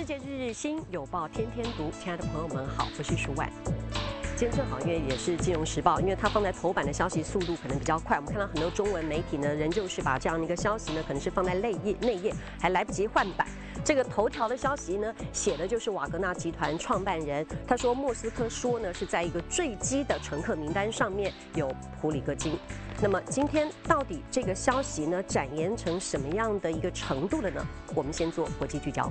世界日日新，有报天天读。亲爱的朋友们好，我是舒婉。今天正好，因为也是《金融时报》，因为它放在头版的消息速度可能比较快。我们看到很多中文媒体呢，仍旧是把这样的一个消息呢，可能是放在内页，还来不及换版。这个头条的消息呢，写的就是瓦格纳集团创办人，他说莫斯科说呢是在一个坠机的乘客名单上面有普里戈金。那么今天到底这个消息呢，展延成什么样的一个程度了呢？我们先做国际聚焦。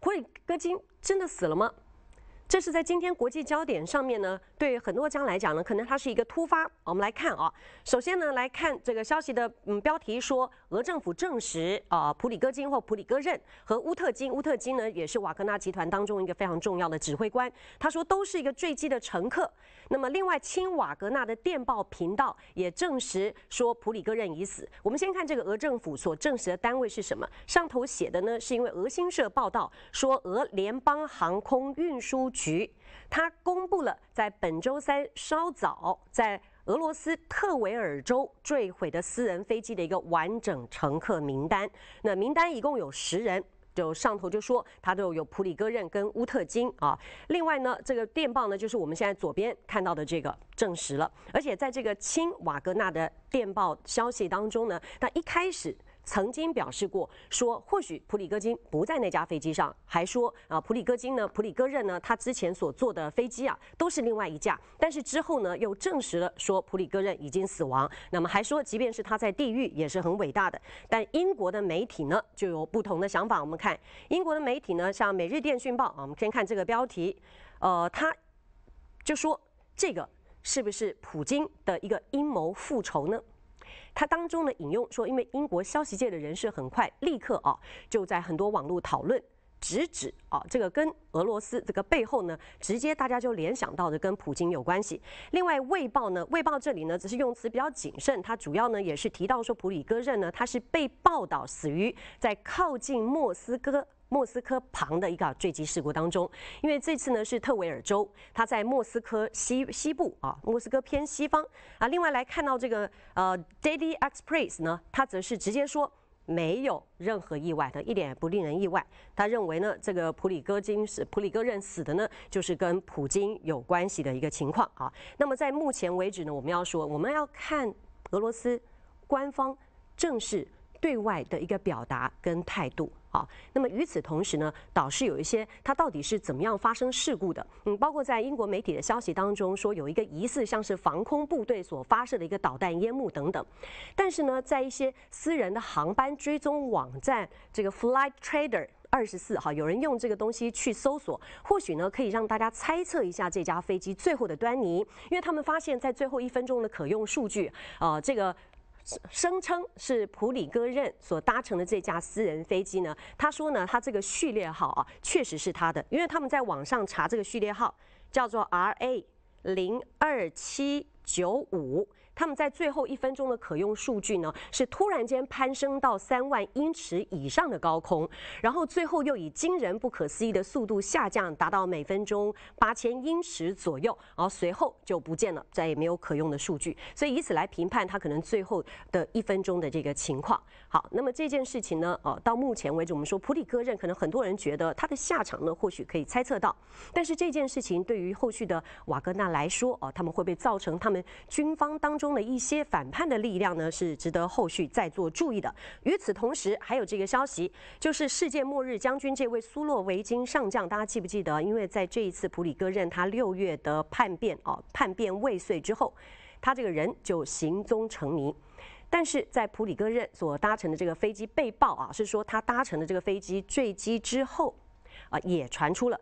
普里戈金真的死了吗？这是在今天国际焦点上面呢，对很多家来讲呢，可能它是一个突发。我们来看啊，首先呢，来看这个消息的标题说，俄政府证实普里戈金或普里戈任和乌特金呢，也是瓦格纳集团当中一个非常重要的指挥官。他说都是一个坠机的乘客。那么另外，亲瓦格纳的电报频道也证实说普里戈任已死。我们先看这个俄政府所证实的单位是什么？上头写的呢，是因为俄新社报道说，俄联邦航空运输 局，它公布了在本周三稍早在俄罗斯特维尔州坠毁的私人飞机的一个完整乘客名单。那名单一共有10人，就上头就说它就有普里戈任跟乌特金啊。另外呢，这个电报呢，就是我们现在左边看到的这个证实了，而且在这个亲瓦格纳的电报消息当中呢，它一开始 曾经表示过，说或许普里戈金不在那架飞机上，还说普里戈任呢，他之前所坐的飞机啊，都是另外一架。但是之后呢，又证实了说普里戈任已经死亡。那么还说，即便是他在地狱，也是很伟大的。但英国的媒体呢，就有不同的想法。我们看英国的媒体呢，像《每日电讯报》啊，我们先看这个标题，他就说这个是不是普京的一个阴谋复仇呢？ 它当中呢引用说，因为英国消息界的人士很快立刻就在很多网络讨论直指这个跟俄罗斯这个背后呢，直接大家就联想到的跟普京有关系。另外，《卫报》这里呢只是用词比较谨慎，它主要呢也是提到说普里戈任呢，他是被报道死于在靠近莫斯科旁的一个坠机事故当中，因为这次呢是特维尔州，它在莫斯科西部啊，莫斯科偏西方啊。另外来看到这个Daily Express 呢，它则是直接说没有任何意外的，一点也不令人意外。他认为呢，这个普里戈任死的呢，就是跟普京有关系的一个情况啊。那么在目前为止呢，我们要看俄罗斯官方正式对外的一个表达跟态度。 好，那么与此同时呢，倒是有一些它到底是怎么样发生事故的？包括在英国媒体的消息当中说，有一个疑似像是防空部队所发射的一个导弹烟幕等等。但是呢，在一些私人的航班追踪网站这个 Flight Trader 24哈，有人用这个东西去搜索，或许呢可以让大家猜测一下这架飞机最后的端倪，因为他们发现，在最后1分钟的可用数据，这个 声称是普里戈任所搭乘的这架私人飞机呢，他说呢，他这个序列号啊，确实是他的，因为他们在网上查这个序列号叫做 RA02795，他们在最后1分钟的可用数据呢，是突然间攀升到3万英尺以上的高空，然后最后又以惊人不可思议的速度下降，达到每分钟8000英尺左右，然后随后就不见了，再也没有可用的数据，所以以此来评判它可能最后的1分钟的这个情况。好，那么这件事情呢，到目前为止，我们说普里戈任可能很多人觉得他的下场呢，或许可以猜测到，但是这件事情对于后续的瓦格纳来说，他们会不会造成他们军方当中 中的一些反叛的力量呢，是值得后续再做注意的。与此同时，还有这个消息，就是世界末日将军这位苏洛维金上将，大家记不记得？因为在这一次普里戈任他6月的叛变未遂之后，他这个人就行踪成谜。 但是在普里戈任所搭乘的这个飞机被曝是说他搭乘的这个飞机坠机之后，也传出了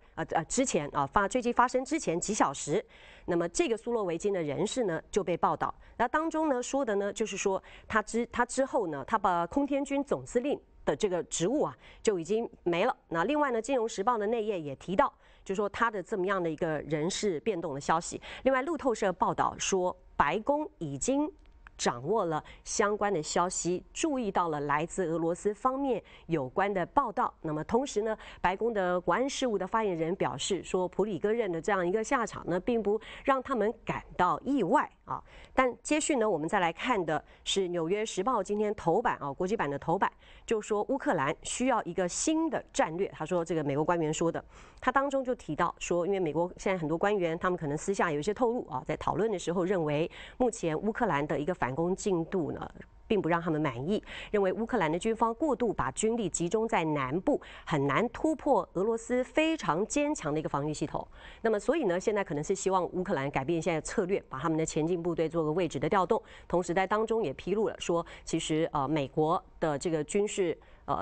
之前坠机发生之前几小时，那么这个苏洛维金的人士呢就被报道。那当中呢说的呢就是说他之后呢，他把空天军总司令的这个职务就已经没了。那另外呢，《金融时报》的内页也提到，就说他的这么样的一个人事变动的消息。另外，路透社报道说，白宫已经掌握了相关的消息，注意到了来自俄罗斯方面有关的报道。那么同时呢，白宫的国安事务的发言人表示说，普里戈任的这样一个下场呢，并不让他们感到意外啊。但接续呢，我们再来看的是《纽约时报》今天头版啊，国际版的头版就说乌克兰需要一个新的战略。他说这个美国官员说的，他当中就提到说，因为美国现在很多官员他们可能私下有一些透露啊，在讨论的时候认为，目前乌克兰的一个反攻进度呢，并不让他们满意，认为乌克兰的军方过度把军力集中在南部，很难突破俄罗斯非常坚强的一个防御系统。那么，所以呢，现在可能是希望乌克兰改变现在的策略，把他们的前进部队做个位置的调动。同时，在当中也披露了说，其实美国的这个军事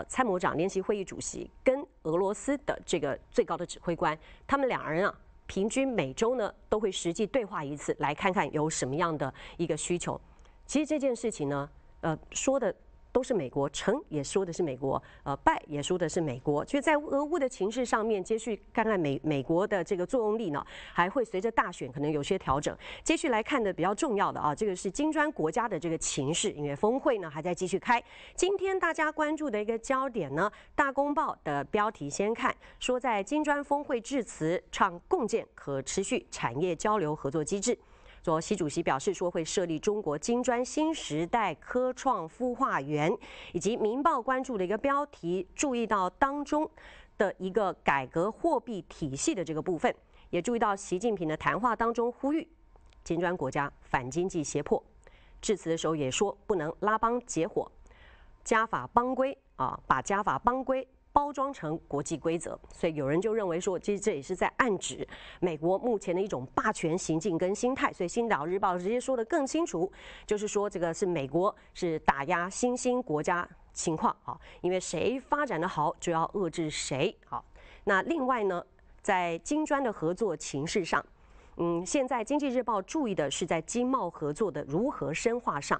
参谋长联席会议主席跟俄罗斯的这个最高的指挥官，他们两人啊，平均每周呢都会实际对话一次，来看看有什么样的一个需求。其实这件事情呢，说的都是美国，成也说的是美国，败也说的是美国。所以在俄乌的情势上面，接续看看美国的这个作用力呢，还会随着大选可能有些调整。接续来看的比较重要的啊，这个是金砖国家的这个情势，因为峰会呢还在继续开。今天大家关注的一个焦点呢，《大公报》的标题先看，说在金砖峰会致辞，倡共建可持续产业交流合作机制。说习主席表示说会设立中国金砖新时代科创孵化园，以及《民报》关注的一个标题，注意到当中的一个改革货币体系的这个部分，也注意到习近平的谈话当中呼吁金砖国家反经济胁迫，致辞的时候也说不能拉帮结伙，家法帮规啊，把家法帮规包装成国际规则，所以有人就认为说，其实这也是在暗指美国目前的一种霸权行径跟心态。所以《星岛日报》直接说得更清楚，就是说这个是美国是打压新兴国家情况啊，因为谁发展得好就要遏制谁啊。那另外呢，在金砖的合作情势上，现在《经济日报》注意的是在经贸合作的如何深化上，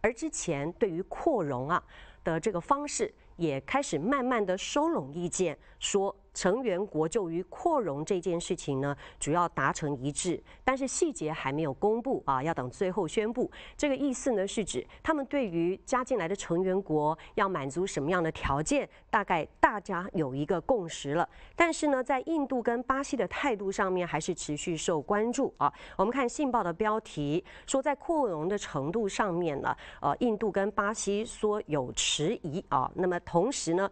而之前对于扩容啊的这个方式，也开始慢慢的收拢意见，说成员国就于扩容这件事情呢，主要达成一致，但是细节还没有公布啊，要等最后宣布。这个意思呢，是指他们对于加进来的成员国要满足什么样的条件，大概大家有一个共识了。但是呢，在印度跟巴西的态度上面，还是持续受关注啊。我们看《信报》的标题说，在扩容的程度上面呢，印度跟巴西说有迟疑啊。那么同时呢，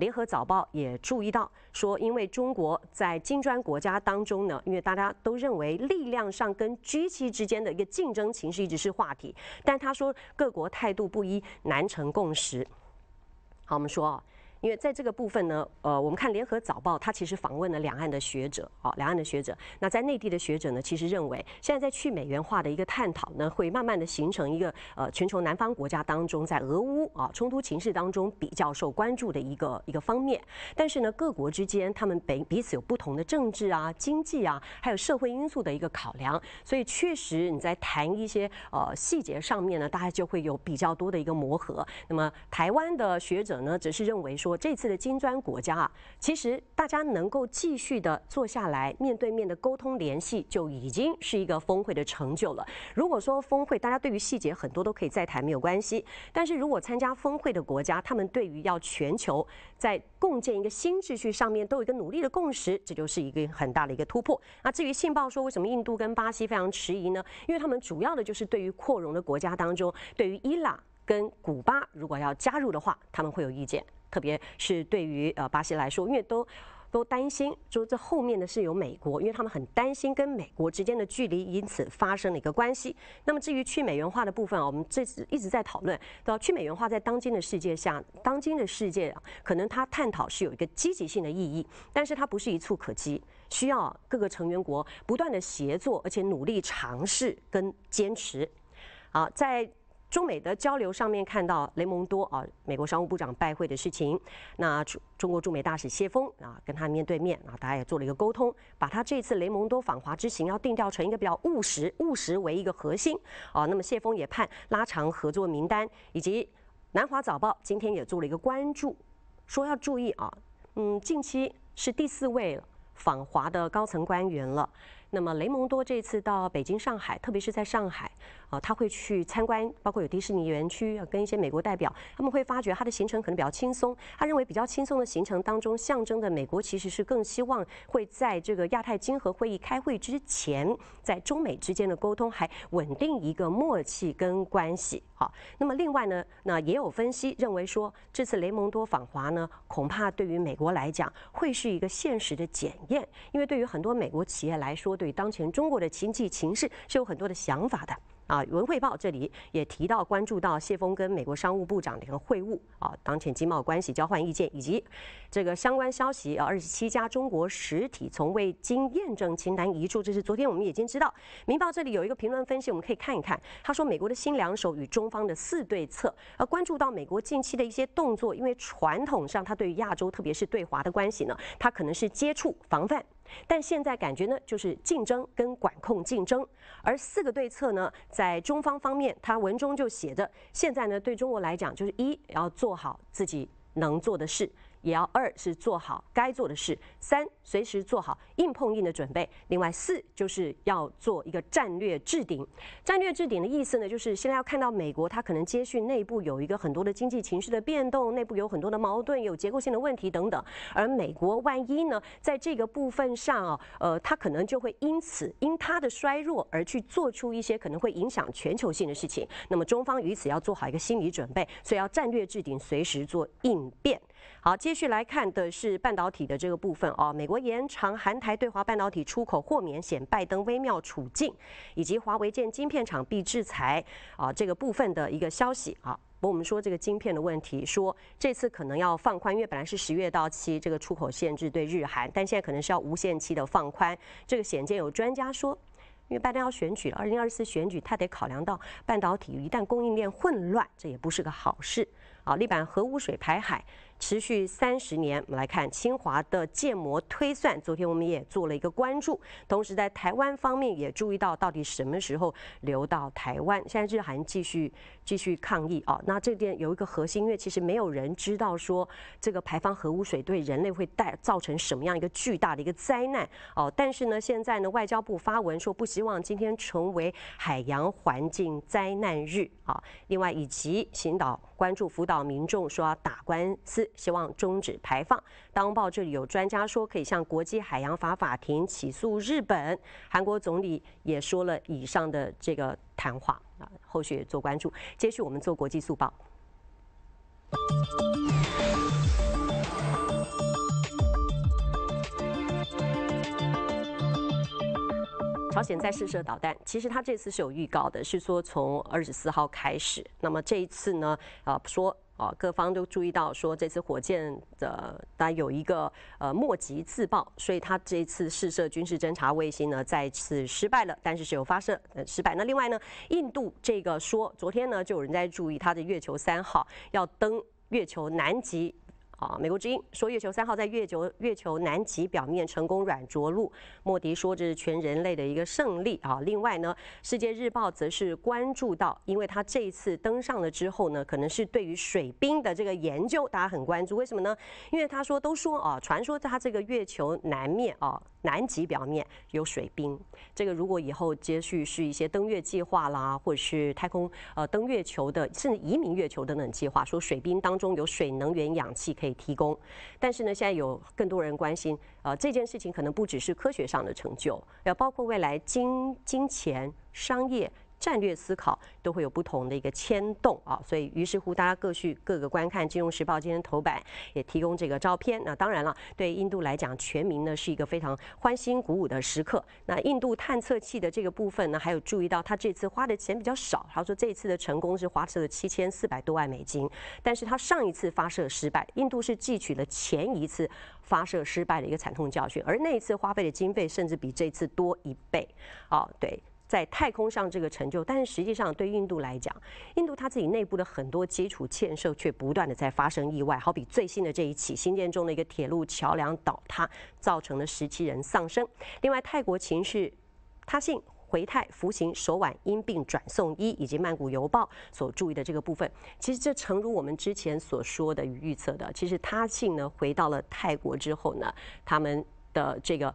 联合早报也注意到说，因为中国在金砖国家当中呢，因为大家都认为力量上跟 G7 之间的一个竞争情势一直是话题，但他说各国态度不一，难成共识。好，我们说啊，因为在这个部分呢，我们看联合早报，它其实访问了两岸的学者，两岸的学者，那在内地的学者呢，其实认为现在在去美元化的一个探讨呢，会慢慢的形成一个全球南方国家当中，在俄乌冲突情势当中比较受关注的一个方面。但是呢，各国之间他们彼此有不同的政治啊、经济啊，还有社会因素的一个考量，所以确实你在谈一些细节上面呢，大家就会有比较多的一个磨合。那么台湾的学者呢，只是认为说，这次的金砖国家啊，其实大家能够继续的坐下来面对面的沟通联系，就已经是一个峰会的成就了。如果说峰会大家对于细节很多都可以再谈，没有关系，但是如果参加峰会的国家，他们对于要全球在共建一个新秩序上面都有一个努力的共识，这就是一个很大的一个突破。那至于《信报》说为什么印度跟巴西非常迟疑呢？因为他们主要的就是对于扩容的国家当中，对于伊朗跟古巴如果要加入的话，他们会有意见。特别是对于巴西来说，因为都担心，就这后面的是有美国，因为他们很担心跟美国之间的距离，因此发生了一个关系。那么至于去美元化的部分啊，我们这次一直在讨论，到去美元化在当今的世界下，当今的世界可能它探讨是有一个积极性的意义，但是它不是一蹴可及，需要各个成员国不断的协作，而且努力尝试跟坚持。啊，在中美的交流上面看到雷蒙多啊，美国商务部长拜会的事情，那中国驻美大使谢峰啊，跟他面对面啊，大家也做了一个沟通，把他这次雷蒙多访华之行要定调成一个比较务实为一个核心啊。那么谢峰也盼拉长合作名单，以及南华早报今天也做了一个关注，说要注意啊，近期是第4位访华的高层官员了。那么雷蒙多这次到北京、上海，特别是在上海，他会去参观，包括有迪士尼园区，跟一些美国代表，他们会发觉他的行程可能比较轻松。他认为比较轻松的行程当中，象征的美国其实是更希望会在这个亚太经合会议开会之前，在中美之间的沟通还稳定一个默契跟关系。好，那么另外呢，那也有分析认为说，这次雷蒙多访华呢，恐怕对于美国来讲会是一个现实的检验，因为对于很多美国企业来说，对于当前中国的经济情势是有很多的想法的。 啊，文汇报这里也提到，关注到谢峰跟美国商务部长的一个会晤啊，当前经贸关系交换意见以及这个相关消息啊，27家中国实体从未经验证清单移出，这是昨天我们已经知道。明报这里有一个评论分析，我们可以看一看，他说美国的新两手与中方的四对策，而关注到美国近期的一些动作，因为传统上他对于亚洲，特别是对华的关系呢，他可能是接触、防范。 但现在感觉呢，就是竞争跟管控竞争，而四个对策呢，在中方方面，他文中就写着，现在呢，对中国来讲，就是一要做好自己能做的事，也要二是做好该做的事，三随时做好硬碰硬的准备，另外四就是要做一个战略置顶。战略置顶的意思呢，就是现在要看到美国，它可能接续内部有一个很多的经济情绪的变动，内部有很多的矛盾，有结构性的问题等等。而美国万一呢，在这个部分上啊，它可能就会因它的衰弱而去做出一些可能会影响全球性的事情。那么中方于此要做好一个心理准备，所以要战略置顶，随时做应变。 好，接续来看的是半导体的这个部分啊。美国延长韩台对华半导体出口豁免，显拜登微妙处境，以及华为建晶片厂必制裁啊这个部分的一个消息啊。 我们说这个晶片的问题，说这次可能要放宽，因为本来是10月到期这个出口限制对日韩，但现在可能是要无限期的放宽。这个显见有专家说。 因为拜登要选举了，2024选举，他得考量到半导体一旦供应链混乱，这也不是个好事啊。力板核污水排海持续30年，我们来看清华的建模推算，昨天我们也做了一个关注，同时在台湾方面也注意到，到底什么时候流到台湾？现在日韩继续抗议啊。那这点有一个核心，因为其实没有人知道说这个排放核污水对人类会造成什么样一个巨大的一个灾难哦。但是呢，现在呢，外交部发文说不行。 希望今天成为海洋环境灾难日啊！另外，以及行导关注福岛民众说要打官司，希望终止排放。当报这里有专家说可以向国际海洋法法庭起诉日本，韩国总理也说了以上的这个谈话啊，后续也做关注。接续我们做国际速报。 朝鲜再试射导弹，其实它这次是有预告的，是说从24号开始。那么这一次呢，说。 啊，各方都注意到说，这次火箭的它有一个莫吉自爆，所以它这次试射军事侦察卫星呢再次失败了，但是是有发射失败。那另外呢，印度这个说，昨天呢就有人在注意它的月球3号要登月球南极。 啊，美国之音说，月球3号在月球南极表面成功软着陆。莫迪说这是全人类的一个胜利啊。另外呢，《世界日报》则是关注到，因为它这一次登上了之后呢，可能是对于水冰的这个研究，大家很关注。为什么呢？因为他说传说它这个月球南面啊，南极表面有水冰。这个如果以后接续是一些登月计划啦，或者是太空登月球的，甚至移民月球等等计划，说水冰当中有水、能源、氧气。 可以提供，但是呢，现在有更多人关心，这件事情可能不只是科学上的成就，要包括未来金钱、商业、战略思考都会有不同的一个牵动啊，所以于是乎大家各个观看《金融时报》今天头版也提供这个照片。那当然了，对印度来讲，全民呢是一个非常欢欣鼓舞的时刻。那印度探测器的这个部分呢，还有注意到他这次花的钱比较少，他说这一次的成功是花了7400多万美金，但是他上一次发射失败，印度是汲取了前一次发射失败的一个惨痛教训，而那一次花费的经费甚至比这次多1倍。哦，对。 在太空上这个成就，但是实际上对印度来讲，印度它自己内部的很多基础建设却不断的在发生意外，好比最新的这一起新建中的一个铁路桥梁倒塌，造成了17人丧生。另外，泰国情势他信回泰服刑首晚因病转送医，以及曼谷邮报所注意的这个部分，其实这诚如我们之前所说的与预测的，其实他信呢回到了泰国之后呢，他们的这个。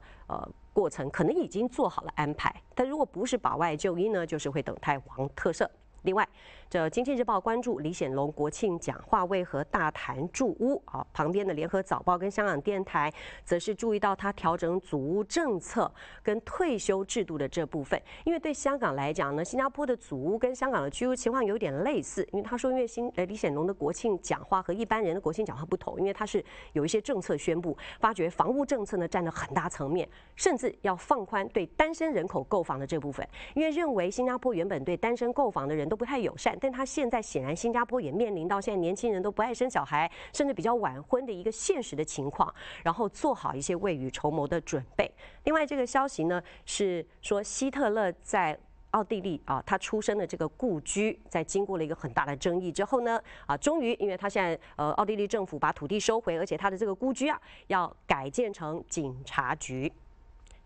过程可能已经做好了安排，但如果不是把外就医呢，就是会等待王特赦。另外，这经济日报关注李显龙国庆讲话为何大谈住屋啊？旁边的联合早报跟香港电台则是注意到他调整组屋政策跟退休制度的这部分，因为对香港来讲呢，新加坡的组屋跟香港的居屋情况有点类似。因为他说，因为李显龙的国庆讲话和一般人的国庆讲话不同，因为他是有一些政策宣布，发觉房屋政策呢占了很大层面，甚至要放宽对单身人口购房的这部分，因为认为新加坡原本对单身购房的人都不太友善，但他现在显然新加坡也面临到现在年轻人都不爱生小孩，甚至比较晚婚的一个现实的情况，然后做好一些未雨绸缪的准备。另外这个消息呢是说希特勒在奥地利啊，他出生的这个故居，在经过了一个很大的争议之后呢，啊，终于，因为他现在奥地利政府把土地收回，而且他的这个故居啊要改建成警察局。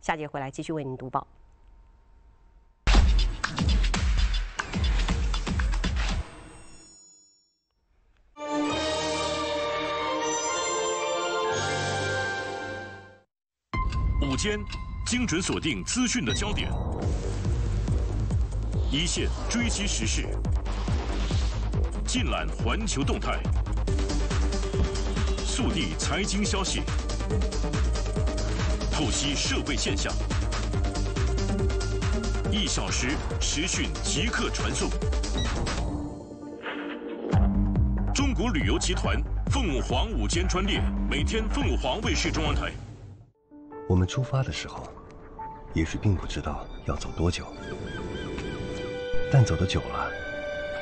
下节回来继续为您读报。午间，精准锁定资讯的焦点，一线追击时事，尽览环球动态，速递财经消息，剖析社会现象，一小时时讯即刻传送。中国旅游集团凤凰午间专列，每天凤凰卫视中央台。我们出发的时候，也许并不知道要走多久，但走得久了，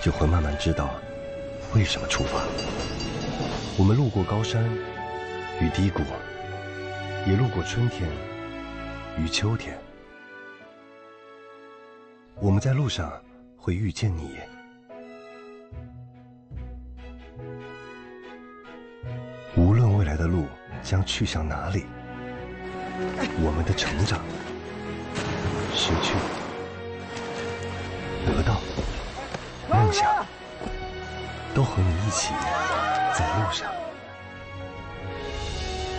就会慢慢知道为什么出发。我们路过高山与低谷，也路过春天与秋天。我们在路上会遇见你，无论未来的路将去向哪里。我们的成长、失去、得到、梦想，都和你一起在路上。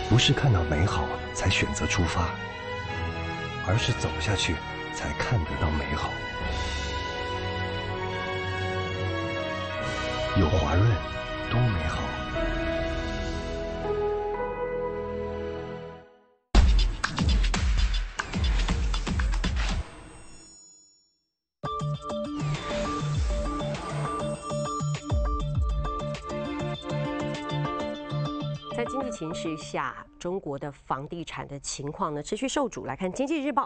不是看到美好才选择出发，而是走下去才看得到美好。有华润，多美好！形势下，中国的房地产的情况呢持续受阻。来看《经济日报》，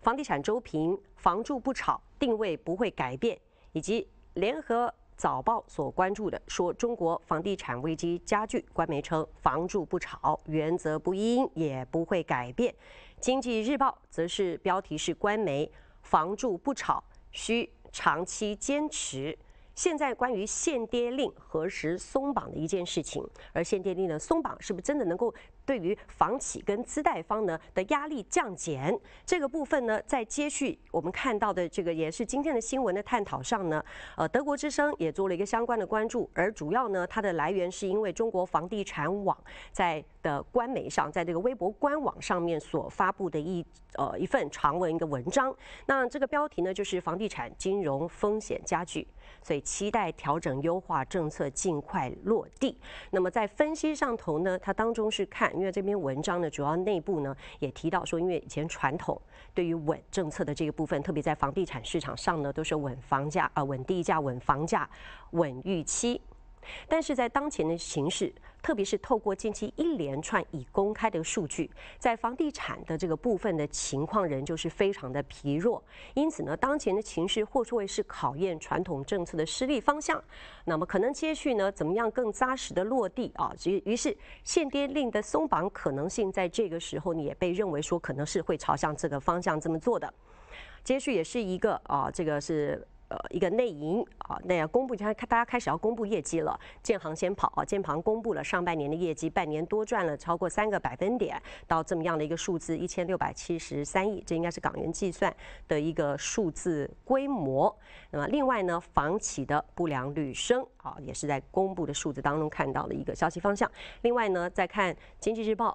房地产周评“房住不炒”定位不会改变，以及联合早报所关注的说中国房地产危机加剧。官媒称“房住不炒”原则不因也不会改变。《经济日报》则是标题是官媒“房住不炒”需长期坚持。现在关于限跌令何时松绑的一件事情，而限跌令的松绑是不是真的能够对于房企跟资贷方呢的压力降减？这个部分呢，在接续我们看到的这个也是今天的新闻的探讨上呢，德国之声也做了一个相关的关注，而主要呢，它的来源是因为中国房地产网在的官媒上，在这个微博官网上面所发布的一份长文一个文章，那这个标题呢就是房地产金融风险加剧。所以期待调整优化政策尽快落地。那么在分析上头呢，它当中是看，因为这篇文章呢主要内部呢也提到说，因为以前传统对于稳政策的这个部分，特别在房地产市场上呢都是稳房价、稳地价、稳房价、稳预期。但是在当前的形势，特别是透过近期一连串已公开的数据，在房地产的这个部分的情况仍旧是非常的疲弱。因此呢，当前的情势或会是考验传统政策的施力方向。那么可能接续呢，怎么样更扎实的落地啊？于是限跌令的松绑可能性，在这个时候也被认为说可能是会朝向这个方向这么做的。接续也是一个啊，这个是。一个内营啊，那要公布，大家开始要公布业绩了。建行先跑啊，建行公布了上半年的业绩，半年多赚了超过3个百分点，到这么样的一个数字1673亿，这应该是港元计算的一个数字规模。那么另外呢，房企的不良率升啊，也是在公布的数字当中看到的一个消息方向。另外呢，再看《经济日报》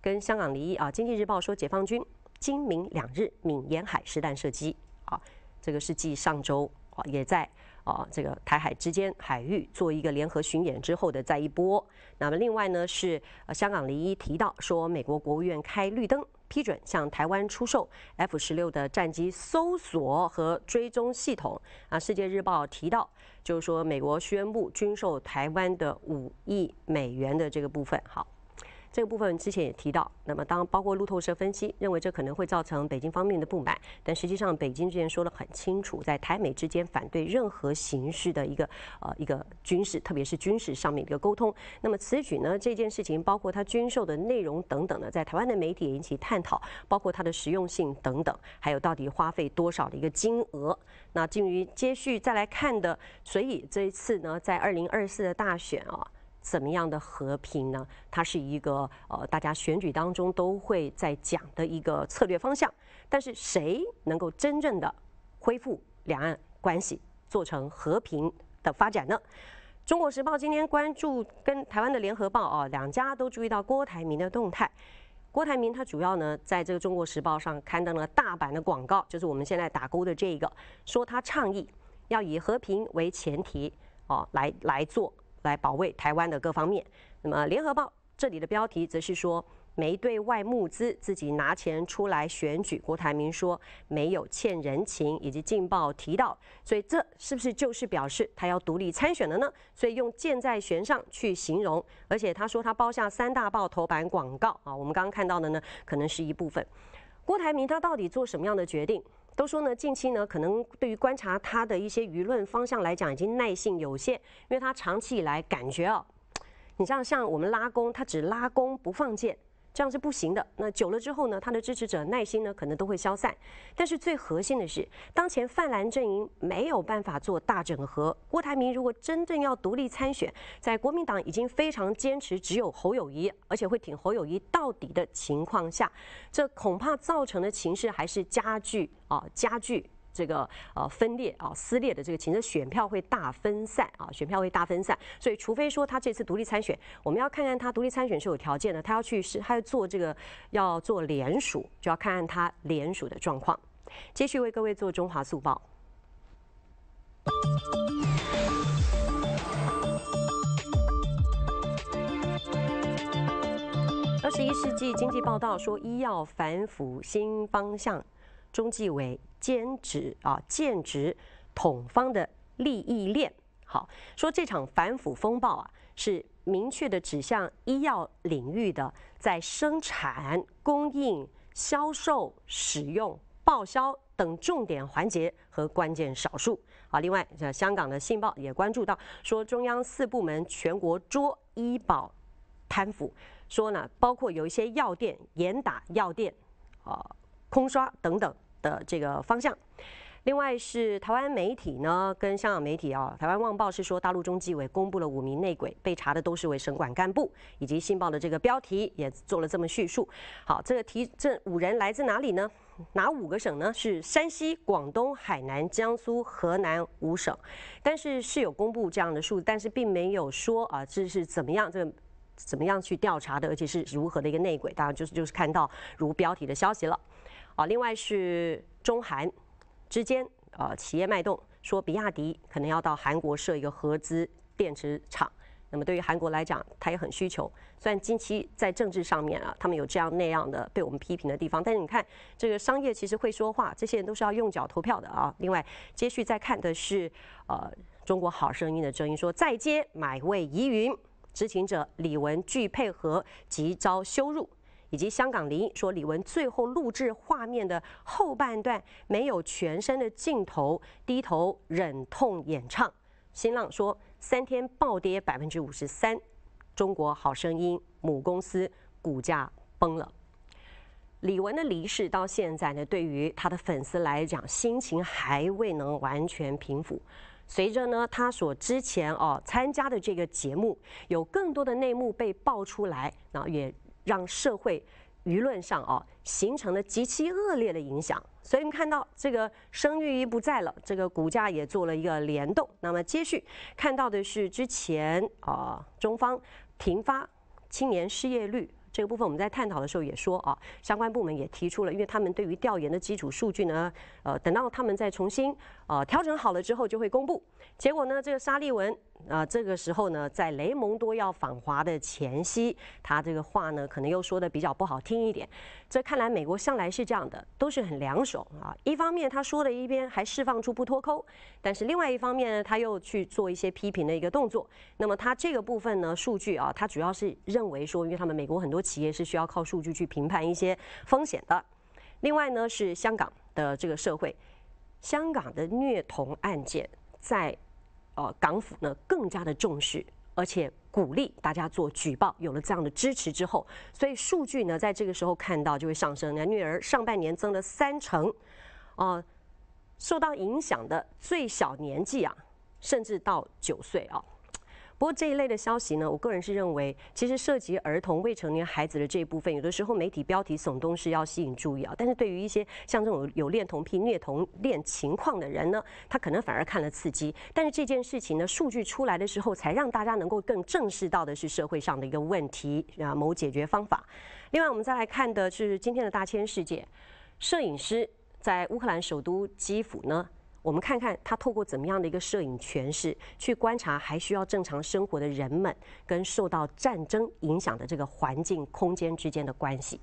跟香港离异啊，《经济日报》说解放军。今明两日闽沿海实弹射击啊，这个是继上周啊也在啊这个台海之间海域做一个联合巡演之后的再一波。那么另外呢是香港零一提到说，美国国务院开绿灯批准向台湾出售 F-16的战机搜索和追踪系统啊。世界日报提到，就是说美国宣布军售台湾的$5亿的这个部分。好。 这个部分之前也提到，那么当包括路透社分析认为这可能会造成北京方面的不满，但实际上北京之前说得很清楚，在台美之间反对任何形式的一个军事，特别是军事上面的一个沟通。那么此举呢，这件事情包括它军售的内容等等的，在台湾的媒体也引起探讨，包括它的实用性等等，还有到底花费多少的一个金额。那至于接续再来看的，所以这一次呢，在2024的大选啊。 怎么样的和平呢？它是一个大家选举当中都会在讲的一个策略方向。但是谁能够真正的恢复两岸关系，做成和平的发展呢？《中国时报》今天关注跟台湾的联合报啊，两家都注意到郭台铭的动态。郭台铭他主要呢在这个《中国时报》上刊登了大版的广告，就是我们现在打勾的这个，说他倡议要以和平为前提哦，来做。 来保卫台湾的各方面。那么，《联合报》这里的标题则是说没对外募资，自己拿钱出来选举。郭台铭说没有欠人情，以及劲爆提到，所以这是不是就是表示他要独立参选了呢？所以用箭在弦上去形容。而且他说他包下3大报头版广告啊，我们刚刚看到的呢，可能是一部分。郭台铭他到底做什么样的决定？ 都说呢，近期呢，可能对于观察他的一些舆论方向来讲，已经耐性有限，因为他长期以来感觉哦，你像我们拉弓，他只拉弓不放箭，这样是不行的。那久了之后呢，他的支持者耐心呢，可能都会消散。但是最核心的是，当前泛蓝阵营没有办法做大整合。郭台铭如果真正要独立参选，在国民党已经非常坚持只有侯友宜，而且会挺侯友宜到底的情况下，这恐怕造成的情势还是加剧。 啊，加剧这个分裂啊撕裂的这个情势，选票会大分散啊，选票会大分散。所以，除非说他这次独立参选，我们要看看他独立参选是有条件的，他要去是他要做这个要做联署，就要看看他联署的状况。接续为各位做中华速报。 21世纪经济报道说，医药反腐新方向。 中纪委剑指统方的利益链，好说这场反腐风暴啊，是明确的指向医药领域的在生产、供应、销售、使用、报销等重点环节和关键少数啊。另外，香港的《信报》也关注到说，中央4部门全国捉医保贪腐，说呢，包括有一些药店严打药店啊、空刷等等。 的这个方向，另外是台湾媒体呢，跟香港媒体啊，台湾《旺报》是说，大陆中纪委公布了5名内鬼，被查的都是为省管干部，以及《信报》的这个标题也做了这么叙述。好，这个这5人来自哪里呢？哪5个省呢？是山西、广东、海南、江苏、河南5省，但是是有公布这样的数字，但是并没有说啊，这是怎么样这个。 怎么样去调查的，而且是如何的一个内鬼？当然就是看到如标题的消息了。啊，另外是中韩之间企业脉动，说比亚迪可能要到韩国设一个合资电池厂。那么对于韩国来讲，它也很需求。虽然近期在政治上面啊，他们有这样那样的被我们批评的地方，但是你看这个商业其实会说话，这些人都是要用脚投票的啊。另外，接续再看的是中国好声音的争议，说再接买位疑云。 知情者李玟拒配合，即遭羞辱，以及香港01说李玟最后录制画面的后半段没有全身的镜头，低头忍痛演唱。新浪说3天暴跌53%，中国好声音母公司股价崩了。李玟的离世到现在呢，对于他的粉丝来讲，心情还未能完全平复。 随着呢，他所之前参加的这个节目，有更多的内幕被爆出来，然后也让社会舆论上形成了极其恶劣的影响。所以我们看到这个声誉一不在了，这个股价也做了一个联动。那么接续看到的是之前中方停发青年失业率这个部分我们在探讨的时候也说啊，相关部门也提出了，因为他们对于调研的基础数据呢，等到他们再重新调整好了之后就会公布。结果呢，这个沙利文这个时候呢，在雷蒙多要访华的前夕，他这个话呢可能又说的比较不好听一点。这看来美国向来是这样的，都是很两手啊。一方面他说的一边还释放出不脱钩，但是另外一方面呢，他又去做一些批评的一个动作。那么他这个部分呢，数据啊，他主要是认为说，因为他们美国很多企业是需要靠数据去评判一些风险的。另外呢，是香港的这个社会，香港的虐童案件在港府呢更加的重视，而且鼓励大家做举报。有了这样的支持之后，所以数据呢在这个时候看到就会上升。那虐儿上半年增了3成，受到影响的最小年纪啊，甚至到9岁啊。不过这一类的消息呢，我个人是认为，其实涉及儿童、未成年孩子的这一部分，有的时候媒体标题耸动是要吸引注意啊。但是对于一些像这种有恋童癖、虐童恋情况的人呢，他可能反而看了刺激。但是这件事情呢，数据出来的时候，才让大家能够更正视到的是社会上的一个问题啊，某解决方法。另外，我们再来看的是今天的大千世界，摄影师在乌克兰首都基辅呢。我们看看他透过怎么样的一个摄影诠释，去观察还需要正常生活的人们跟受到战争影响的这个环境空间之间的关系。